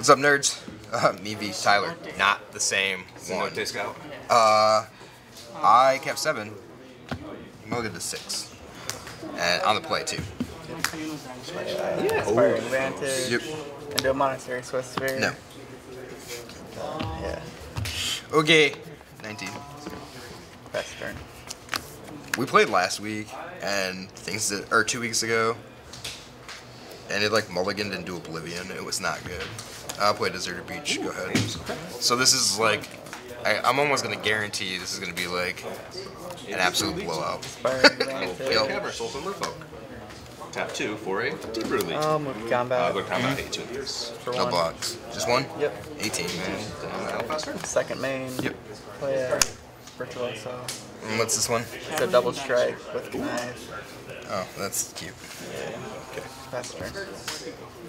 What's up, nerds? Me v. Tyler. Not the same one. I kept 7. Mo did the 6. And on the play, too. Yeah, Inspiring Vantage. Yep. And no monetary Swiss sphere. No. Yeah. Okay. 19. Best turn. We played last week, and things that, or 2 weeks ago, and it like mulliganed into oblivion. It was not good. I'll play Deserted Beach. Ooh, go ahead. So this is like, I'm almost going to guarantee this is going to be like an absolute blowout. Tap 2 for a deep relief. I'll go combat 18. No blocks. Just one? Yep. 18. Second main. Yep. Play a Virtuoso. And what's this one? It's a double strike with knife. Oh, that's cute. Yeah. Okay. That's true.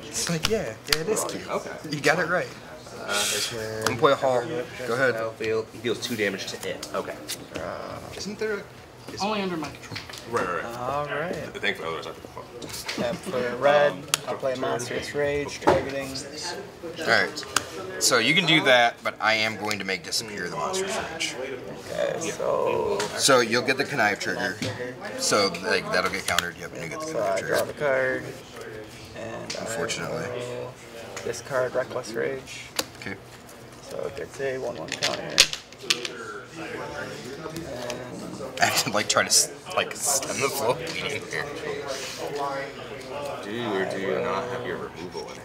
It's like, yeah, it is cute. Okay. You got it right. I'm gonna play a haul. Go ahead. He deals 2 damage to it. Okay. Isn't there a... Only under my control. Right. All right. Thanks for others. Tap for red. I'll play Monstrous Rage, targeting. All right. So you can do that, but I am going to make disappear the Monstrous Rage. Okay. Yeah. So you'll get the Connive trigger. So like that'll get countered. Yep, and you get the Connive trigger. Draw the card. And unfortunately, this card, Reckless Rage. Okay. So it gets a 1/1 counter. I can like try to like stun the flow. Do you or do you not have your removal in it?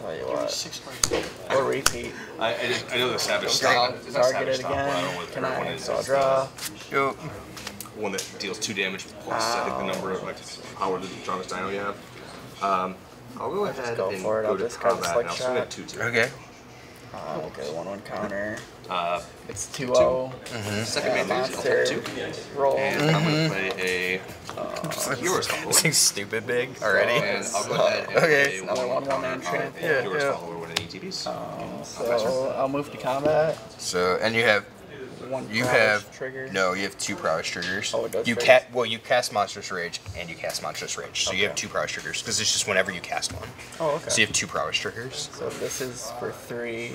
Tell you what. Or repeat. I know the Savage Style. Target it again. Can I? So I'll draw. Yep. One that deals 2 damage plus I think the number of like power the strongest dino you have. I'll go ahead and go to combat. I'll swing at 2/2. Okay. Okay, 1/1 counter. It's 2-0. Second main monster. Roll. And I'm gonna play a. This thing's stupid big already. And I'll go ahead and play another 1/1 entrant. Yeah. Follower with an ETBs. So I'll move to combat. So and you have. You have trigger. No, you have 2 prowess triggers. Oh, it does. You cast Monstrous Rage and you cast Monstrous Rage, so you have 2 prowess triggers because it's just whenever you cast one. Oh, okay. So you have 2 prowess triggers. So this is for 3.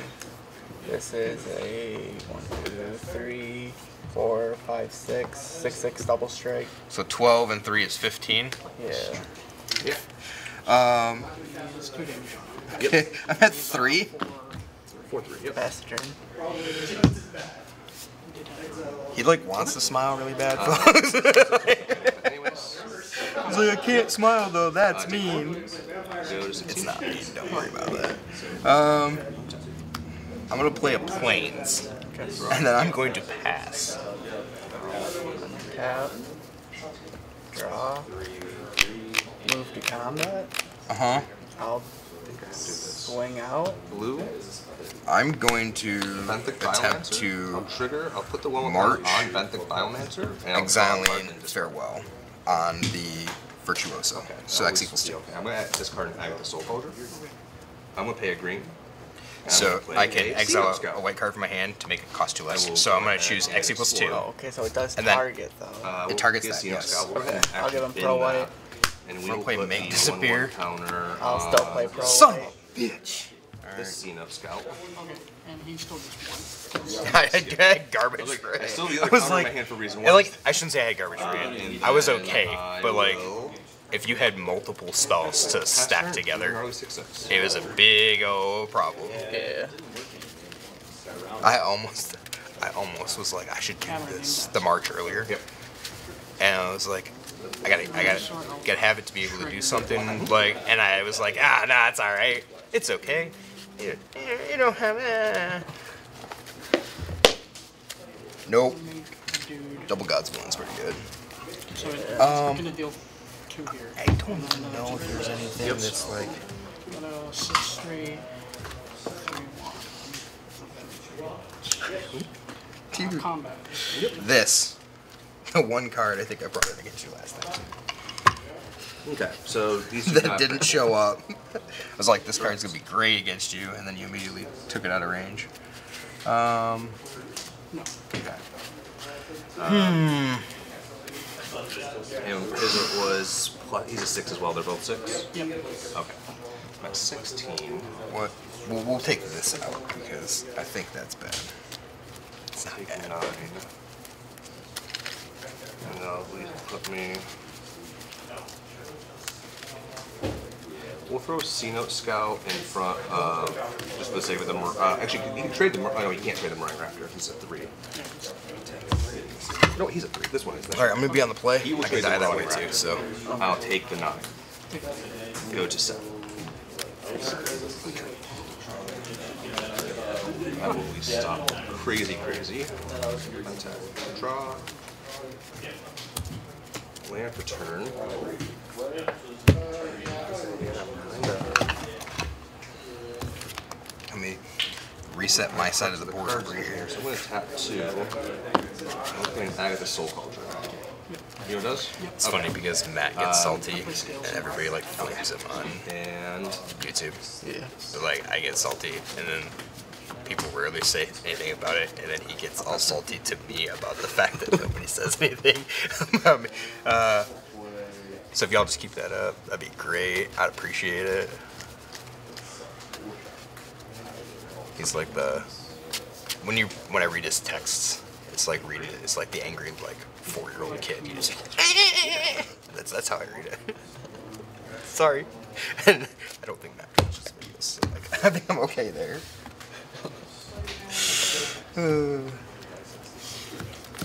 This is a 1, 2, 3, 4, 5, 6, 6, 6 double strike. So 12 and 3 is 15. Yeah. Yeah. It's 2 damage. Yep. I'm at 3. 4-3. Yep. Best turn. He like wants to smile really bad. He's like, I can't smile though. That's mean. It's not mean. Don't worry about that. I'm gonna play a planes, and then I'm going to pass. Tap. Draw. Move to combat. I'll swing out. Blue. I'm going to attempt to I'll put the one march on Benthic Biomancer and exiling Farewell on the Virtuoso. Okay. So that equals 2. Okay. I'm going to add this card in Agatha's Soul Cauldron. I'm going to pay a green. So I can exile a white card from my hand to make it cost 2 less. So I'm going to choose X = 2. Oh, okay, so it does target though. It targets that, yes. Okay. I'll give him pro white. And we'll play Make Disappear. I'll still play pro white. Son of a bitch! This Xeno Scout. Okay, and he still just won. I had garbage for it. I was like, I shouldn't say I had garbage for it. I was okay, but like, if you had multiple stalls to stack together, it was a big old problem. Yeah. I almost was like, I should do this the march earlier. Yep. And I was like, I gotta have it to be able to do something. Like, and I was like, nah, it's all right. It's okay. You don't have it. Nope. Double God's one's pretty good. I don't know if there's anything that's like. This. The one card I think I brought it against you last time. Okay, so these that didn't show up. I was like, this card's gonna be great against you, and then you immediately took it out of range. Okay. And his was he's a 6 as well. They're both 6. Yep. Okay. 16. What? Well, we'll take this out because I think that's bad. It's not bad. 9. And that'll put me. We'll throw Cenote Scout in front of, just for the sake of the actually, you can trade the Meringue. Oh, no, you can't trade the Meringue Raptor. He's a 3. No, he's a 3. This one is. All right, I'm going to be on the play. He will I can die that way, too, so. I'll take the 9. Go to 7. I will stop. Crazy. Attack. Draw. Land for turn. Let me reset my side of the board over here. So I'm going to tap 2. I'm going to Agatha's Soul Cauldron. You know what it does? It's funny because Matt gets salty and everybody like flames him on YouTube. Yeah. But like I get salty and then people rarely say anything about it, and then he gets all salty to me about the fact that nobody says anything about me. So if y'all just keep that up, that'd be great. I'd appreciate it. He's like the when I read his texts, it's like reading it. It's like the angry like 4-year-old kid. You just that's how I read it. Sorry, and I don't think that matches videos. So like, I think I'm okay there. All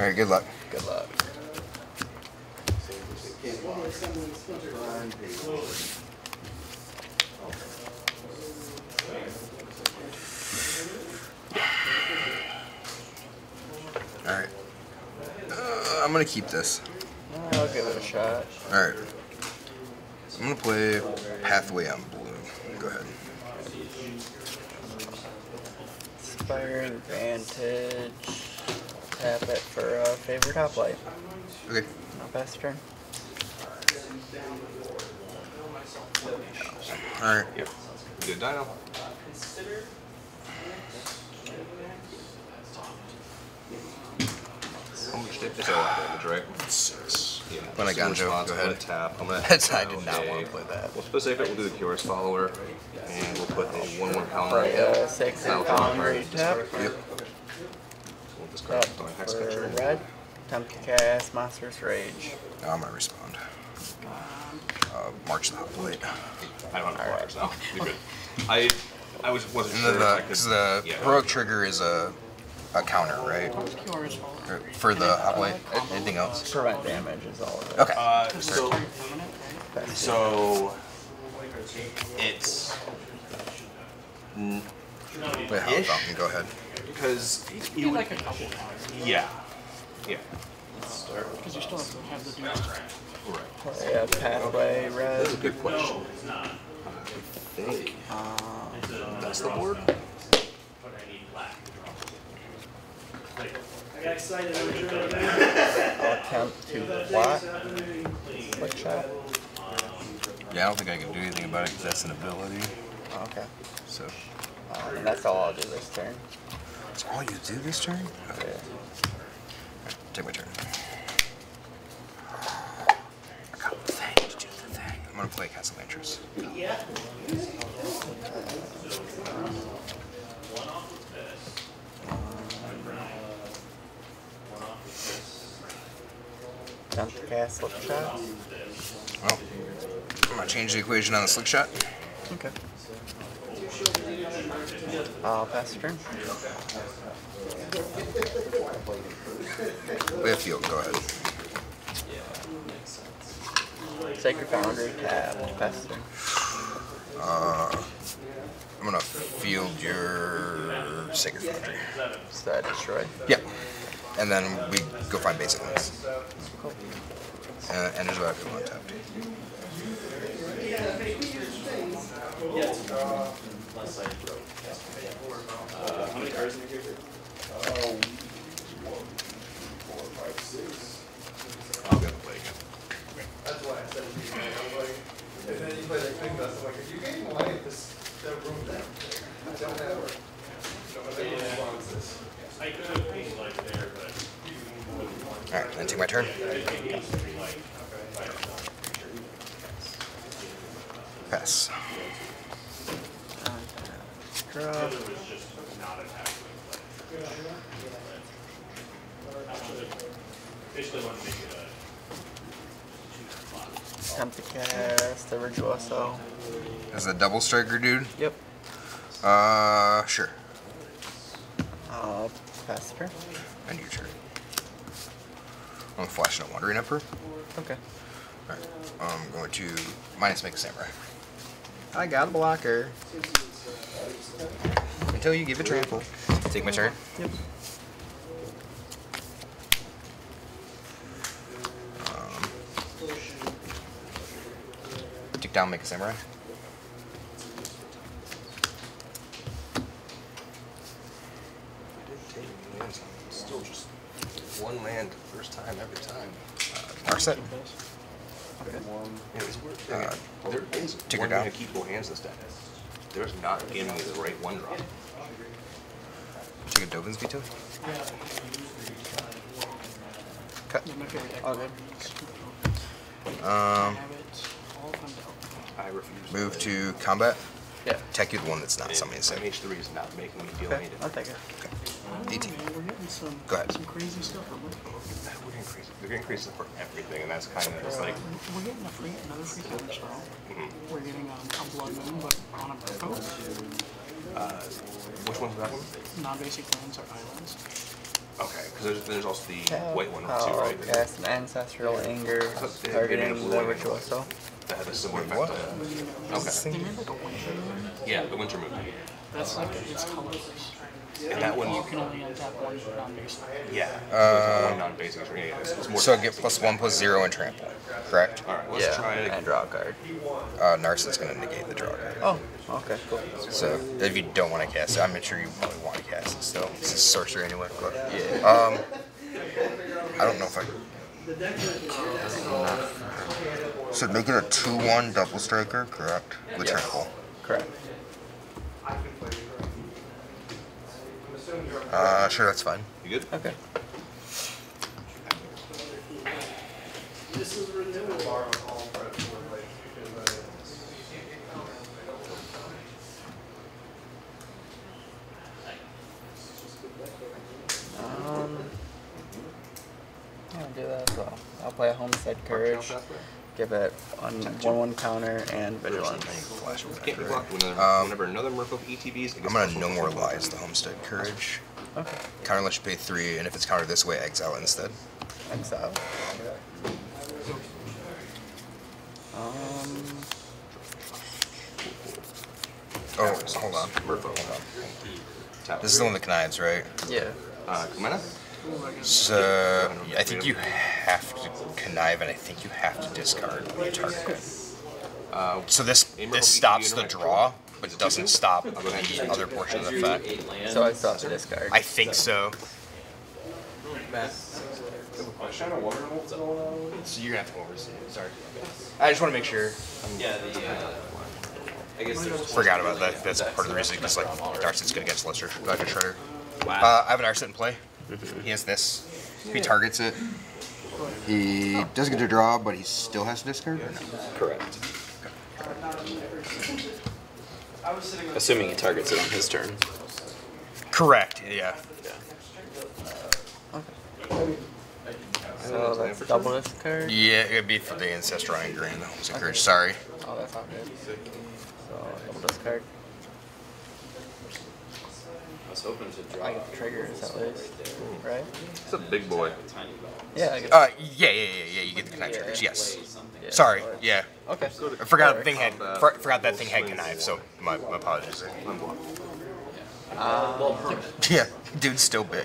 right, good luck. Good luck. All right. I'm gonna keep this. I'll give it a shot. All right. I'm gonna play Pathway on Blue. Go ahead. Inspiring Vantage. Tap it for favorite hoplite. Okay. Not best turn. All right. Yep. Good dino. How much did it damage, right? 6. Yeah. When I got Joe, go ahead. Tap. I'm gonna I did not want to play that. We'll save it. We'll do the Curious Follower, and we'll put a 1/1 pounder. Yeah, 6 pounder. Tap. Yep. We'll discard the hex catcher. Red. Attempt to cast Monstrous Rage. Now I'm gonna respond. March the hoplite. I don't have flyers now. You're good. I wasn't sure. The heroic trigger is a counter, right? For the hoplite? Anything else? Prevent damage is all of it. Okay. So it's wait, go ahead. Because you would, like a couple. Yeah. Yeah. Because you still have the damage. Right. Yeah, Pathway, Red. That's a good question. No, I think that's the board. I got excited. I'll attempt to block. Like shot. Yeah, I don't think I can do anything about it because that's an ability. Okay. So. And that's all I'll do this turn. That's all you do this turn? Okay. Yeah. Right, take my turn. I'm gonna play Castle Lanterns. Yeah. Dump the cast slick shot. Well, I'm gonna change the equation on the slick shot. Okay. I'll pass the turn. Layfield, go ahead. Sacred Foundry, tab, faster. I'm gonna field your Sacred Foundry. Is that destroyed? Yeah. And then we go find basic ones. Cool. And there's what I feel untapped. How many cards in your character? 1, 2, 3, 4, 5, 6. I'll go play again. That's why I said it to you. I was like, and then you play that thing, that's like, if you gave away this, that room down there, I don't have it. I could have painted like there, but. Alright, then take my turn. Pass. draw. Attempt to cast the Virtuoso. As a double striker dude? Yep. Sure. I'll pass the turn. And your turn. I'm flashing a Wandering Emperor. Okay. Alright. I'm going to minus Mega Samurai. I got a blocker. Until you give a trample. Take my turn. Yep. Take down Mega Samurai. One land first time every time. Narset. There is one down. Way to keep both hands this deck. There's not giving you the right one drop. Take a Dovin's Veto. Cut. Okay. I refuse. Move to combat. Yeah. Tech you the one that's not something to say. MH3 is not making me deal any difference. I'll take it. Okay. 18. We're getting some, go ahead. Some crazy stuff. We're getting crazy. They're getting crazy stuff for everything, and that's kind of just like. We're getting another free counter spell. Mm-hmm. We're getting a Blood Moon, but on a boat. Which one's that one? Non-basic lands are islands. Okay, because there's also the white one too, right? Yes, an Ancestral Anger. Targeting the Virtuoso. That had a similar effect. Okay. Yeah, the Winter Moon. That's like it's colorless. And that one you can only untap one non-basic. Yeah. One non-basic. So I get +1/+0 and trample, correct? All right. Let's try it again. And draw a card. Narset's going to negate the draw card. Oh. Okay. Cool. So if you don't want to cast it, I'm sure you probably want to cast it still. It's a sorcery anyway. But, yeah. I don't know if I. So make it a 2/1 double striker, correct? With trample. Correct. Sure, that's fine. You good? Okay. This is renewal bar on all bread for like I'll do that as well. I'll play a Homestead Courage. Give it on 1/1 counter and vigilance. Whenever another Merfolk ETBs, I'm gonna no more lies the Homestead Courage. Okay. Counter lets you pay 3, and if it's countered this way, exile instead. Exile. Oh, hold on. Merfolk. Hold on. This is the one that connives, right? Yeah. Kumena? So, I think you have to connive, and I think you have to discard when you target. So this stops the draw, but doesn't stop the other portion of the effect. So I stop the discard. I think so. So you're gonna have to oversee it. Sorry. I just want to make sure. Yeah. Forgot about that. That's part of the reason. Because like Narset's gonna get Ledger Shredder. I have an Narset in play. He has this. If he targets it, he doesn't get to draw, but he still has to discard? No? Correct. Assuming he targets it on his turn. Correct, yeah. Okay. So that's double discard? Yeah, it would be for the Ancestral Anger and the Homestead Courage. Sorry. Oh, that's not good. So, double discard. I was hoping to draw. I get the triggers at least, right? It's a big boy. Yeah. I get yeah. You get the connive triggers. Yes. Yeah. Sorry. Yeah. Okay. I forgot the thing had. Forgot that thing had connive. So my apologies. Yeah. Dude's still big.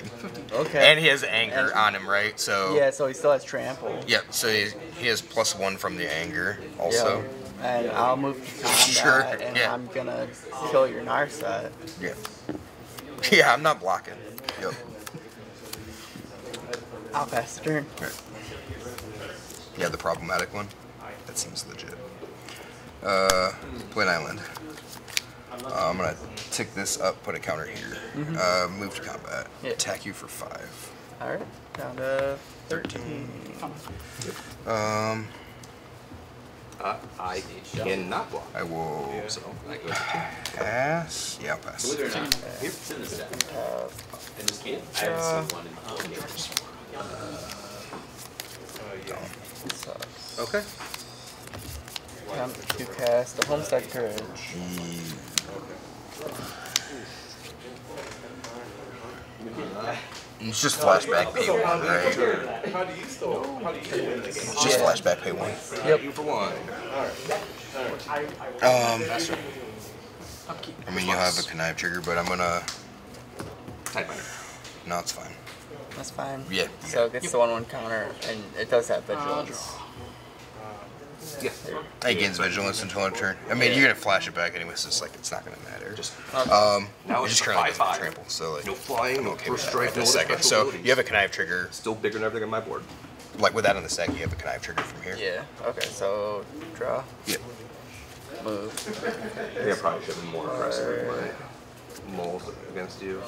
Okay. And he has anger on him, right? So. Yeah. So he still has trample. Yep. Yeah, so he has +1 from the anger also. Yeah. And I'll move to combat. Sure. And I'm gonna kill your Narset. Yeah. Yeah, I'm not blocking. Yep. I'll pass the turn. Right. Yeah, the problematic one. That seems legit. Play an island. I'm gonna tick this up, put a counter here. Move to combat. Yeah. Attack you for 5. Alright, down to 13. Yep. I cannot block. I will. Yeah. So I go to pass. Yeah, I'll pass. Believe it or not, here's in the set. In this game, I haven't seen one in the whole game. Yeah. Okay. Time to cast the Homestead Courage. It's just flashback pay one, right? How do you still win the game? It's just flashback pay one. Yep. For one. I mean, you'll have a connive trigger, but I'm gonna. No, it's fine. That's fine. Yeah. So it gets the 1/1 counter, and it does have vigilance. Yeah. It gains vigilance until end turn. I mean, you're gonna flash it back anyway, so it's like it's not gonna matter. Just now it's just currently trample, so like no flying, I'm okay with that right this second. So you have a connive trigger. Still bigger than everything on my board. Like with that on the stack, you have a connive trigger from here. Yeah. Okay. So draw. Yeah. Move. Okay. Yeah, probably should have been more aggressive with my mold against you.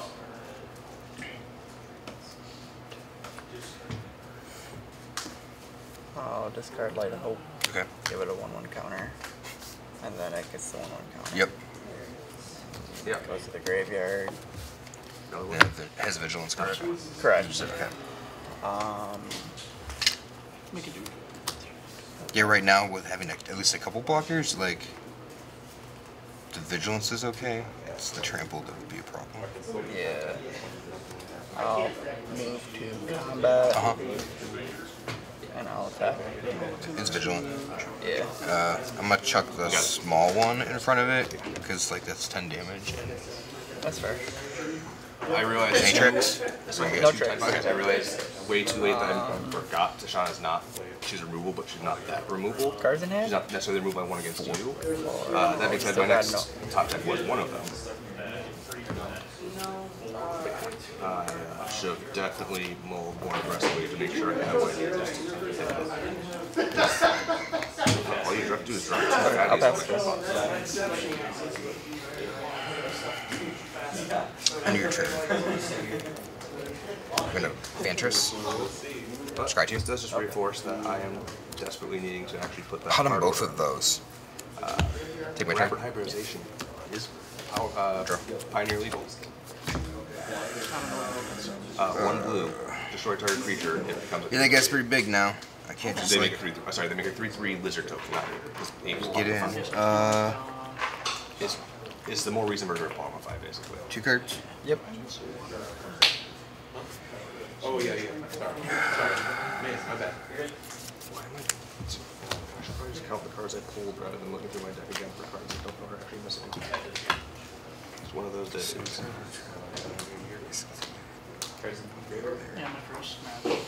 I'll discard Light of Hope. Okay. Give it a 1/1 counter, and then it gets the 1/1 counter. Yep. Yep. Goes to the graveyard. Yeah, it has vigilance, correct? Correct. Okay. Make it do. Yeah, right now with having at least a couple blockers, like the vigilance is okay. It's the trample that would be a problem. Yeah. I'll move to combat. And I'll attack. It's vigilant. Yeah. I'm gonna chuck the small one in front of it because like that's 10 damage. That's fair. I realized any tricks? No tricks. Okay. I realized way too late that I forgot Tashana's not. She's removal, but she's not that removal. Cards in hand. She's not necessarily removed by one against you. That makes sense. My next top deck was one of them. I should definitely mold more aggressively to make sure I have what I need to. All you have to do is drop two. I'll pass this. End of your turn. I'm going to Vantress. Scry 2. This does just reinforce that I am desperately needing to actually put that. How on both of those? Take my turn. Hybridization is Pioneer legal. One blue, destroy target creature. It becomes. Yeah, that guy's pretty big now. I can't just. They make a 3/3. Sorry, they make a 3/3 lizard token. Get in. It's the more reason for Palmify basically. Two cards. Yep. Oh yeah, yeah. Sorry. My bad. Why am I? I should probably just count the cards I pulled rather than looking through my deck again for cards I don't know are actually missing. It's one of those days. Yeah, my first match, one of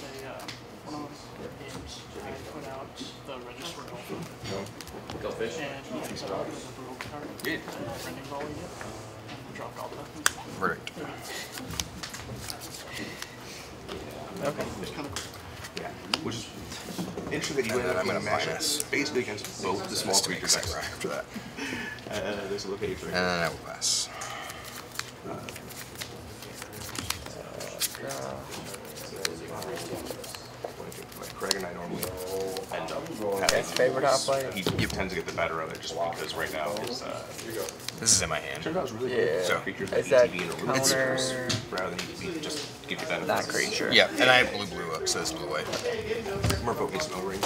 the games, I put out the Register Dolphin. Goldfish? And he picked up the Brutal card. Yeah. And I Rending Volley it. And dropped all the... Verdict. Yeah. Okay. It's kind of cool. Yeah. Which is interesting that you went out and matched basically against both the small creatures after that. There's a little page right here. And I will pass. Craig and I normally end up having favorite outplay. He tends to get the better of it just because right now his, this is in my hand. Turns out it's really good. So is that counter? Rather than just give you that. That creature. Yeah, and I have blue up, so it's blue white. Merfolk needs no rings.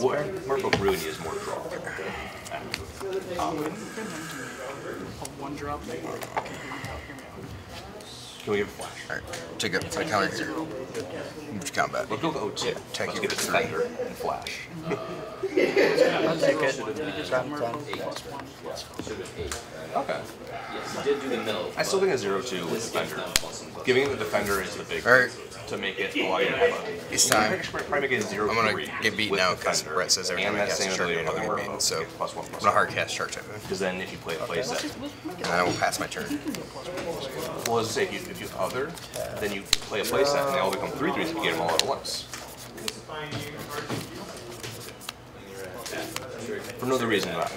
What Merfolk really needs more draw. One drop. Can we give a flash? Alright, take it. I counted here. Move to combat. We'll go to O2. Take it. Defender and flash. I'll take it. Okay. I still think a 0-2 with Defender. Giving it the Defender is the big thing to make it allow you to have a... It's time. I'm going to get beaten out because Brett says every time I cast a chart, I don't get beaten, so I'm going to hard cast Chart Type in. Because then if you play a playset, and I will pass my turn. Well, let's say if you other, then you play a playset and they all become 3/3s if you get them all at once. For no other reason than that.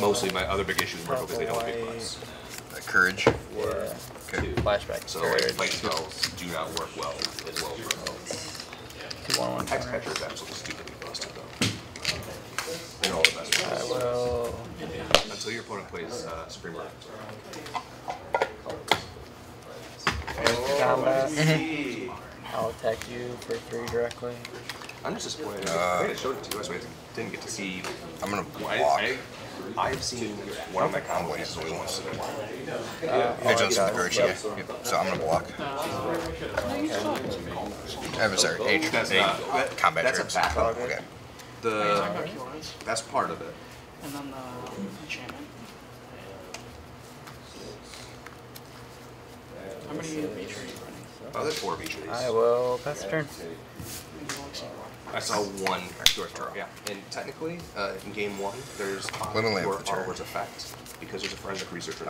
Mostly my other big issues were because they don't get plus. Courage. Yeah. Okay. Flashback. So like spells do not work well as well for 2-1-1. Hex Catcher is absolutely stupidly busted, though. They're all the best ones. I will. Until your opponent plays Supreme Verdict. I'll attack you for 3 directly. I'm just disappointed. I think I showed it to you last week. Didn't get to see. I'm gonna block. I've seen one of my combo is only once to do. Hey, Johnson, the courage, yeah. Yep. So I'm gonna block. Adversary, eight combat. That's a back up. Okay. That's part of it. And then the enchantment. How many beach are you running? Oh, there's 4 beaches. I will pass the turn. I saw one short turn. Yeah, and technically, in game 1, there's Armor's effect because there's a forensic researcher.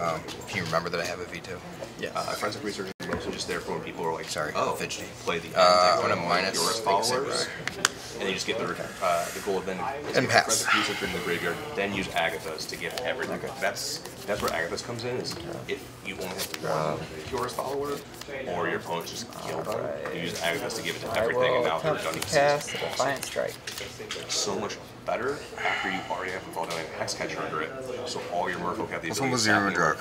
If you remember that I have a veto. Yeah. Forensic researcher is mostly just there for when people are like, sorry, oh, fidgety. Play the end. They want to minus your followers, and they just get the gold. Then and pass. Forensic researcher in the graveyard. Then use Agatha's to get everything. Okay. That's where Agatha's comes in. Is if you only have one Purist follower, or your opponent just killed them, you use Agatha's to give it to everything, and now they're done. Cast Defiant Strike. So much better after you already have Involved in Hex Catcher under it, so all your Merfolk have the ability to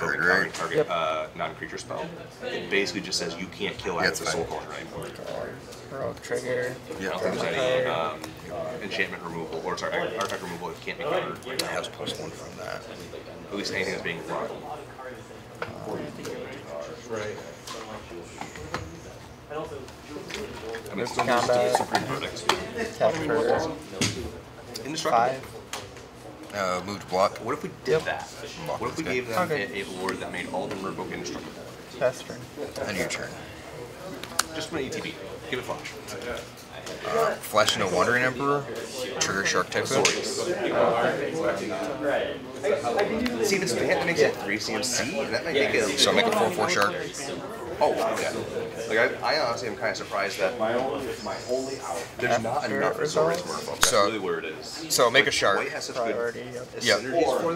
target non-creature spell. It basically just says you can't kill Agatha's Soul Cauldron anymore. Rogue trigger. Yeah, if there's any enchantment removal, or sorry, artifact removal, it can't be covered. It has +1 from that. At least anything that's being blocked. Right. I mean, it's still just Supreme Verdict. Indestructible. Moved block. What if we did that? What if we gave them a lord that made all the merfolk indestructible? Pass turn. And your turn. Just an ETB. Give it flash. Flash into Wandering Emperor. Trigger Shark type sword. See, this band makes it 3 CMC, and that might make it. So I make a 4/4 Shark. Oh, okay. Like I honestly am kind of surprised that there's not enough resources for merfolk. That's really where it is. So make a Shark. Yeah.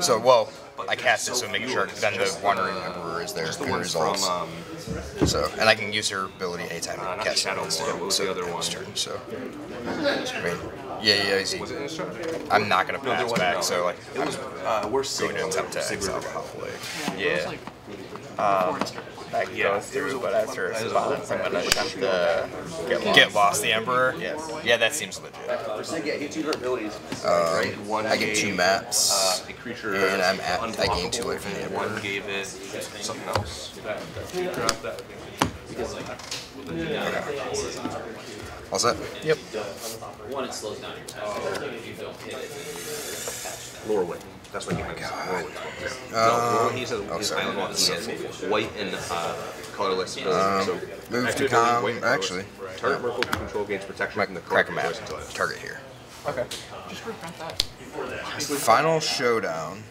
So well, I cast it, so make a Shark. Then the Wandering Emperor is there. Good results. So, and I can use her ability anytime I cast Shadow War. So the other one's turn. So, yeah, easy. I'm not gonna pass back. So like, it was we're going to attempt to exile. Yeah. I can go through, but after a spot, I'm gonna attempt to get lost the Emperor. Yes. Yeah, that seems legit. I get 2 maps, and I'm at. I gain 2 life from the Emperor. Gave it something else. All set? Yep. One, it slows down your time. If you don't hit it, Lorwyn. That's what he meant. No, he said his island one is white and colorless. So move to com. Actually, target merfolk control gains protection from the crack map. Target here. Okay. Just reprint that. Final showdown.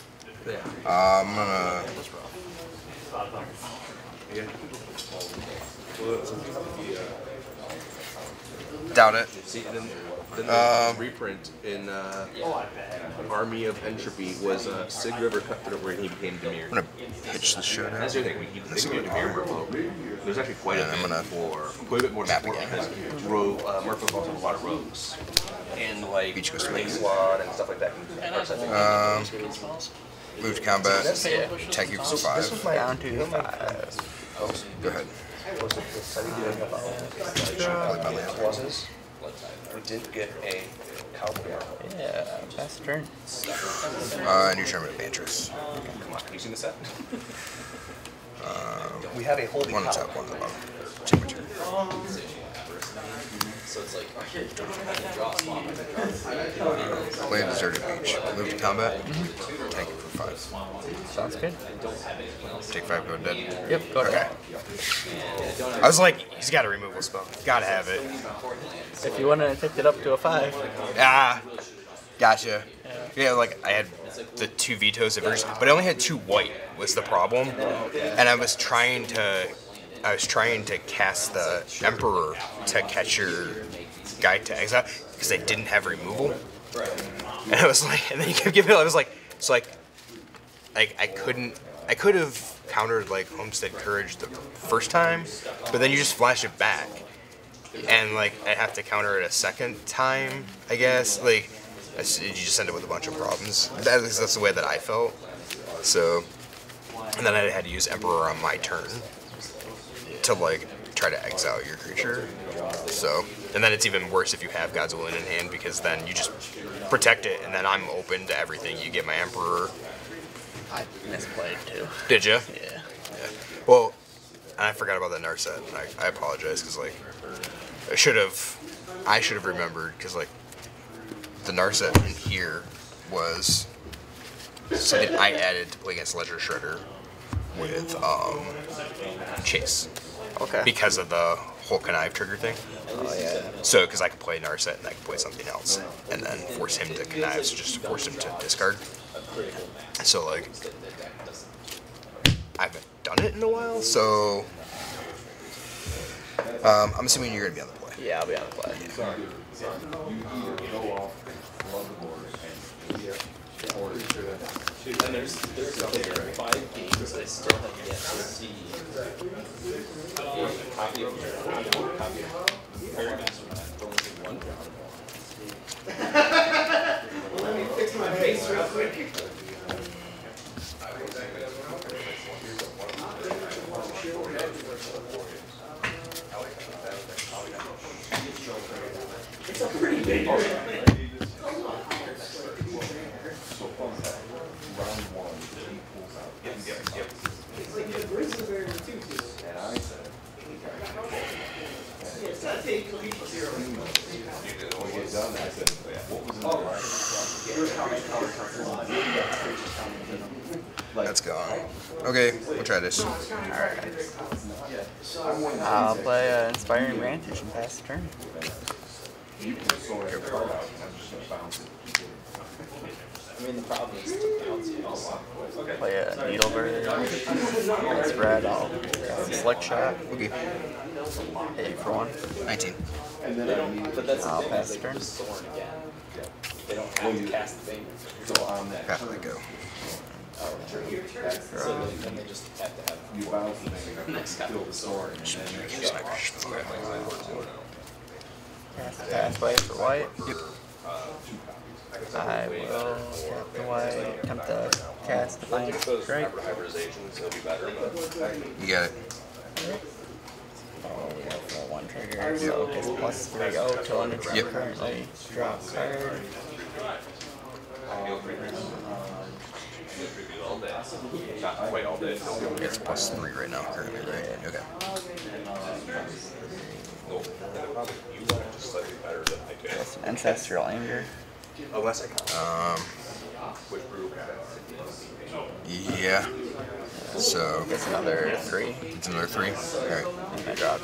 I'm gonna. Doubt it. See, and then the reprint in Army of Entropy was Sig River Cutthroat, where he became Demir. I'm gonna pitch the shit out. That's the thing. There's actually quite a bit more support because Murphy also has a lot of rogues and like Beach Coast and stuff like that. Move to combat. Attack you for 5. This was my down to 5. Oh, go ahead. We did get a cowboy. Yeah, that's the turn. New Sherman of Vantress. Come on, you seen this out? We have a holding. One top, one at the bottom. Temperature. So it's like, play Deserted Beach. Move to combat. Take it for 5. Sounds good. Take 5, go dead. Yep, go ahead. Okay. I was like, he's got a removal spell. Gotta have it. If you want to take it up to a 5. Ah, gotcha. Yeah, like I had the 2 vetoes of hers, but I only had 2 white was the problem, and I was trying to cast the Emperor to catch your guide to exile because I didn't have removal. And I was like, and then you kept giving it. I was like, it's so like I couldn't. I could have countered like Homestead Courage the first time, but then you just flash it back, and like I have to counter it a second time, I guess. Like, you just end up with a bunch of problems. That's the way that I felt. So, and then I had to use Emperor on my turn to like try to exile your creature. So, and then it's even worse if you have God's Will in hand, because then you just protect it, and then I'm open to everything. You get my Emperor. I misplayed too. Did you? Yeah. Yeah. Well, I forgot about that Narset. I apologize, because like I should have remembered, because like the Narset in here was something I added to play against Ledger Shredder with Chase. Okay. Because of the whole connive trigger thing. Oh yeah. So because I could play Narset and I could play something else, and then force him to connive, so just force him to discard. So like, I haven't done it in a while. So I'm assuming you're gonna be on the play. Yeah, I'll be on the play. Yeah. And there's five games I still have yet to see. Copy of one. Let me fix my face real quick. It's a pretty big one. That's gone. Okay, we'll try this. Alright. I'll play Inspiring Vantage and pass the turn. I mean, the problem is to bounce it also. Play a Needle Bird, spread, I'll select shot. Okay. Hit you for one. 19. And then I'll pass the turn. They don't have to cast the thing. So on that. Path they go. So then they just have to have you bounce the thing. Next copy of the sword. And then you get pathway for white. Yep. I will tap the white, attempt to cast the Divine Strike. You got it. Oh, we have one trigger, yep. So it's plus 3-0 to one trigger currently. Drop card. It's plus 3 right now currently, right? Yeah. Okay. That's an Ancestral Anger. Yeah. So it's another 3. It's another 3. Alright. I draw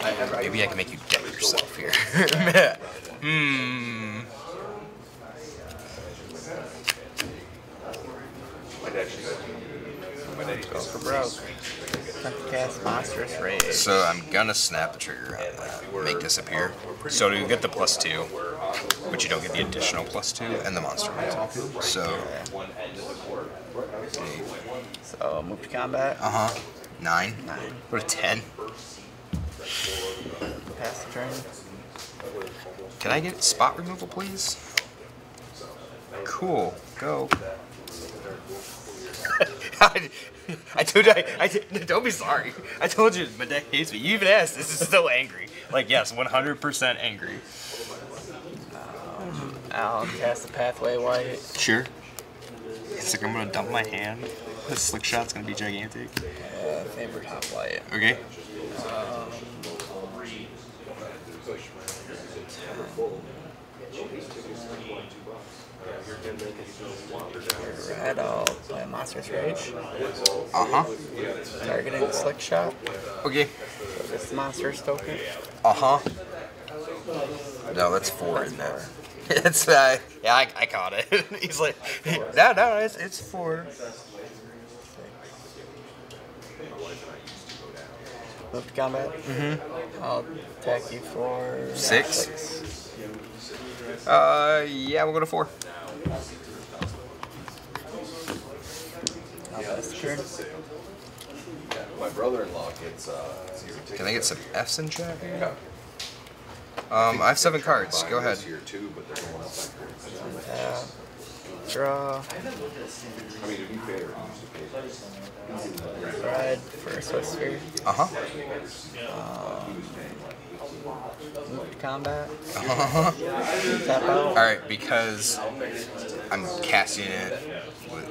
a card. Maybe I can make you deck yourself here. Hmm. Go for broke. Cast Monstrous Rage. So I'm gonna snap the trigger on that. Make disappear. So you get the plus 2, but you don't get the additional plus 2 and the monster result. So. Okay. So move to combat. 9. 9. What a 10. Pass the turn. Can I get spot removal, please? Cool. Go. Don't be sorry. I told you my deck hates me. You even asked. This is still angry. Like, yes, 100% angry. I'll cast the pathway white. Sure. It's like I'm gonna dump my hand. This slick shot's gonna be gigantic. Favorite top white. Okay. Red, I'll play Monstrous Rage. Targeting the slick shot. Okay. So this is Monstrous token. No, that's 4 in there. It's yeah, I caught it. He's like, no, it's 4. Move to combat. I'll attack you for 6. Yeah, we'll go to 4. I'll pass the turn. My brother-in-law gets Can I get some F's in chat? Yeah. I have 7 cards. Go ahead. Too, but draw. Ride for a Swiss Sphere. Move to combat. Tap out. Alright, because I'm casting it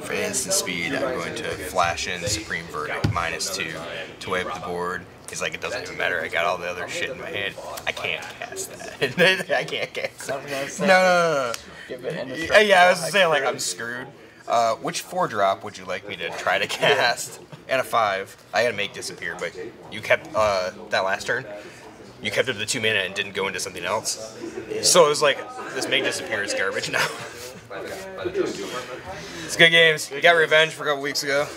for instant speed, I'm going to flash in Supreme Verdict, -2, to wipe the board. He's like, it doesn't even matter, I got all the other shit in my head. I can't cast that. I can't cast that. No. Yeah, I was just saying, like, I'm screwed. Which 4-drop would you like me to try to cast? And a 5. I had to make disappear, but you kept, that last turn, you kept it to the 2 mana and didn't go into something else. So it was like, this make disappear is garbage now. It's good games. We got revenge for a couple weeks ago.